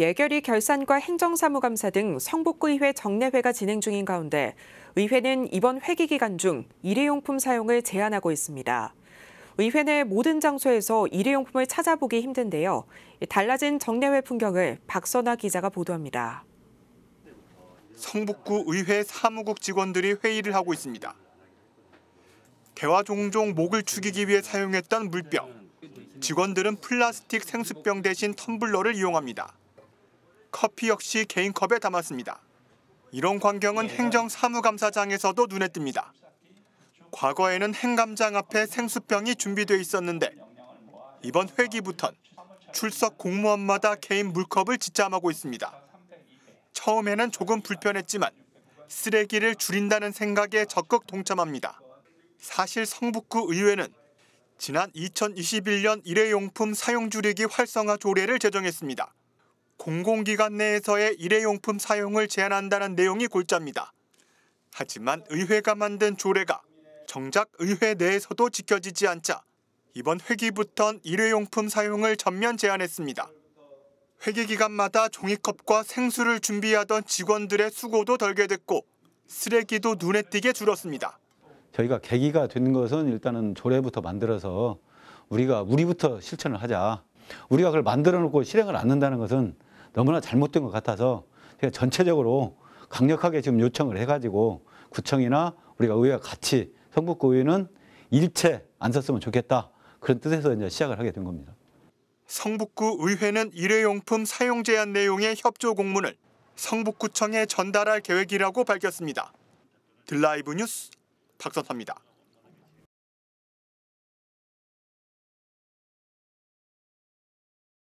예결위 결산과 행정사무감사 등 성북구의회 정례회가 진행 중인 가운데 의회는 이번 회기 기간 중 일회용품 사용을 제한하고 있습니다. 의회 내 모든 장소에서 일회용품을 찾아보기 힘든데요. 달라진 정례회 풍경을 박선화 기자가 보도합니다. 성북구 의회 사무국 직원들이 회의를 하고 있습니다. 개와 종종 목을 축이기 위해 사용했던 물병. 직원들은 플라스틱 생수병 대신 텀블러를 이용합니다. 커피 역시 개인 컵에 담았습니다. 이런 광경은 행정사무감사장에서도 눈에 띕니다. 과거에는 행감장 앞에 생수병이 준비돼 있었는데 이번 회기부턴 출석 공무원마다 개인 물컵을 지참하고 있습니다. 처음에는 조금 불편했지만 쓰레기를 줄인다는 생각에 적극 동참합니다. 사실 성북구 의회는 지난 2021년 일회용품 사용 줄이기 활성화 조례를 제정했습니다. 공공기관 내에서의 일회용품 사용을 제한한다는 내용이 골자입니다. 하지만 의회가 만든 조례가 정작 의회 내에서도 지켜지지 않자 이번 회기부턴 일회용품 사용을 전면 제한했습니다. 회기 기간마다 종이컵과 생수를 준비하던 직원들의 수고도 덜게 됐고 쓰레기도 눈에 띄게 줄었습니다. 저희가 계기가 된 것은 일단은 조례부터 만들어서 우리부터 실천을 하자. 우리가 그걸 만들어 놓고 실행을 안 한다는 것은 너무나 잘못된 것 같아서 제가 전체적으로 강력하게 지금 요청을 해가지고 구청이나 우리가 의회와 같이 성북구 의회는 일체 안 썼으면 좋겠다. 그런 뜻에서 이제 시작을 하게 된 겁니다. 성북구 의회는 일회용품 사용 제한 내용의 협조 공문을 성북구청에 전달할 계획이라고 밝혔습니다. 딜라이브 뉴스 박선화입니다.